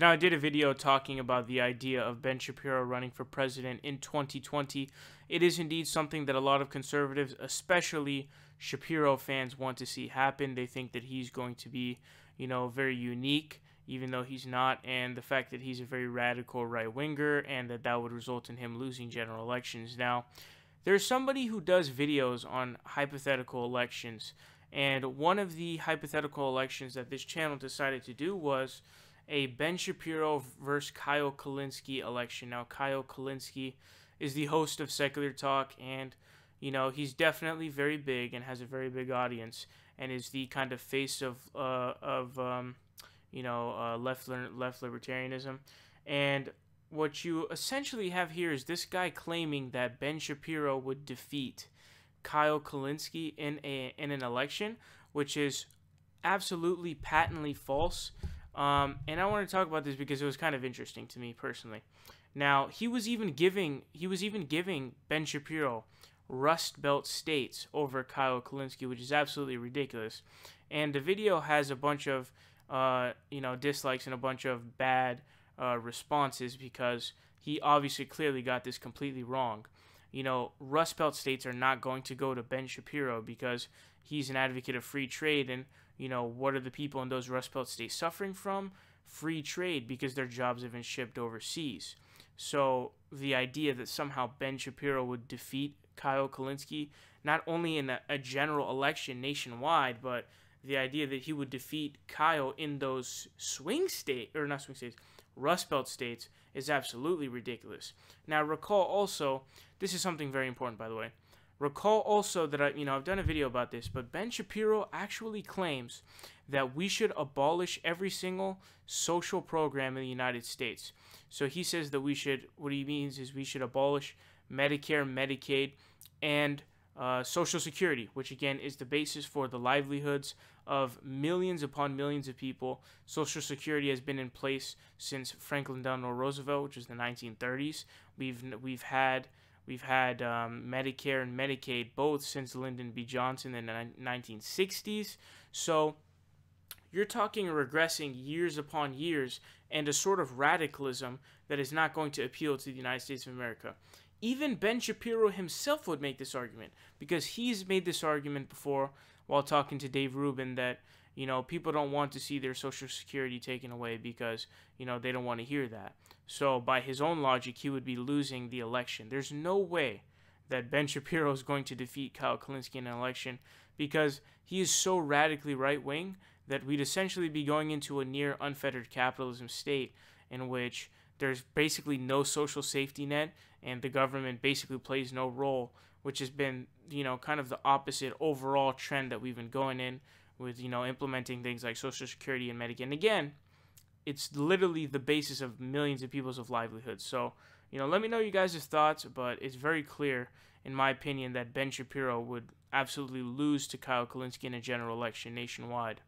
So now I did a video talking about the idea of Ben Shapiro running for president in 2020. It is indeed something that a lot of conservatives, especially Shapiro fans, want to see happen. They think that he's going to be, you know, very unique, even though he's not, and the fact that he's a very radical right-winger and that would result in him losing general elections. Now, there's somebody who does videos on hypothetical elections, and one of the hypothetical elections that this channel decided to do was a Ben Shapiro versus Kyle Kulinski election. Now, Kyle Kulinski is the host of Secular Talk, and, you know, he's definitely very big and has a very big audience and is the kind of face of left libertarianism. And what you essentially have here is this guy claiming that Ben Shapiro would defeat Kyle Kulinski in an election, which is absolutely patently false. And I want to talk about this because it was kind of interesting to me personally. Now, he was even giving Ben Shapiro Rust Belt states over Kyle Kulinski, which is absolutely ridiculous. And the video has a bunch of dislikes and a bunch of bad responses because he obviously clearly got this completely wrong. You know, Rust Belt states are not going to go to Ben Shapiro because he's an advocate of free trade, and, you know, what are the people in those Rust Belt states suffering from? Free trade, because their jobs have been shipped overseas. So the idea that somehow Ben Shapiro would defeat Kyle Kulinski, not only in a general election nationwide, but the idea that he would defeat Kyle in those Rust Belt states is absolutely ridiculous. Now, recall also, this is something very important, by the way. Recall also that I've done a video about this, but Ben Shapiro actually claims that we should abolish every single social program in the United States. So he says that we should, what he means is we should abolish Medicare, Medicaid, and Social Security, which again is the basis for the livelihoods of millions upon millions of people. Social Security has been in place since Franklin Delano Roosevelt, which is the 1930s. We've had Medicare and Medicaid both since Lyndon B. Johnson in the 1960s. So you're talking regressing years upon years and a sort of radicalism that is not going to appeal to the United States of America. Even Ben Shapiro himself would make this argument, because he's made this argument before while talking to Dave Rubin that, you know, people don't want to see their Social Security taken away because, you know, they don't want to hear that. So by his own logic, he would be losing the election. There's no way that Ben Shapiro is going to defeat Kyle Kulinski in an election because he is so radically right-wing that we'd essentially be going into a near unfettered capitalism state in which there's basically no social safety net and the government basically plays no role, which has been, you know, kind of the opposite overall trend that we've been going in with, you know, implementing things like Social Security and Medicare. And again, it's literally the basis of millions of people's livelihoods. So, you know, let me know you guys' thoughts, but it's very clear, in my opinion, that Ben Shapiro would absolutely lose to Kyle Kulinski in a general election nationwide.